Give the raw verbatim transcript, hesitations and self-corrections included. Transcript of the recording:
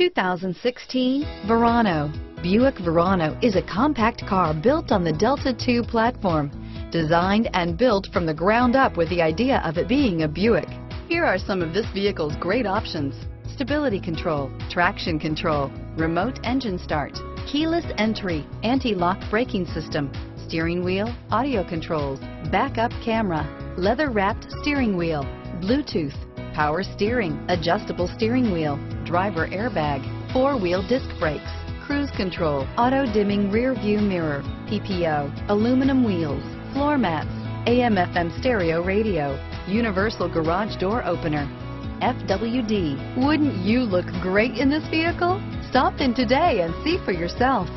two thousand sixteen Verano. Buick Verano is a compact car built on the Delta two platform, designed and built from the ground up with the idea of it being a Buick. Here are some of this vehicle's great options: stability control, traction control, remote engine start, keyless entry, anti-lock braking system, steering wheel audio controls, backup camera, leather-wrapped steering wheel, Bluetooth, power steering, adjustable steering wheel, driver airbag, four-wheel disc brakes, cruise control, auto-dimming rear-view mirror, P P O, aluminum wheels, floor mats, A M F M stereo radio, universal garage door opener, F W D. Wouldn't you look great in this vehicle? Stop in today and see for yourself.